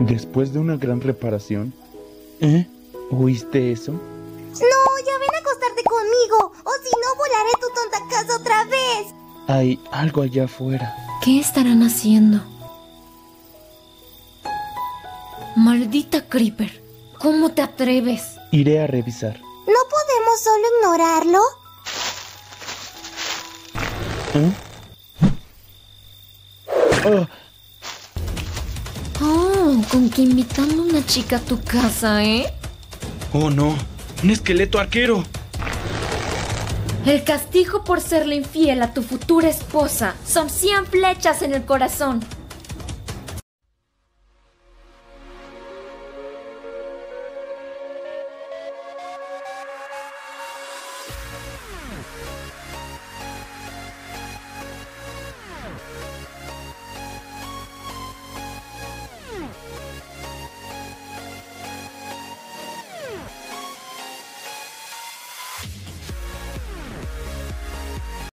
Después de una gran reparación... ¿Oíste eso? No, ya ven a acostarte conmigo, o si no volaré tu tonta casa otra vez. Hay algo allá afuera. ¿Qué estarán haciendo? Maldita Creeper, ¿cómo te atreves? Iré a revisar. ¿No podemos solo ignorarlo? Oh, con que invitando a una chica a tu casa, ¿eh? Oh, no. ¡Un esqueleto arquero! El castigo por serle infiel a tu futura esposa son 100 flechas en el corazón.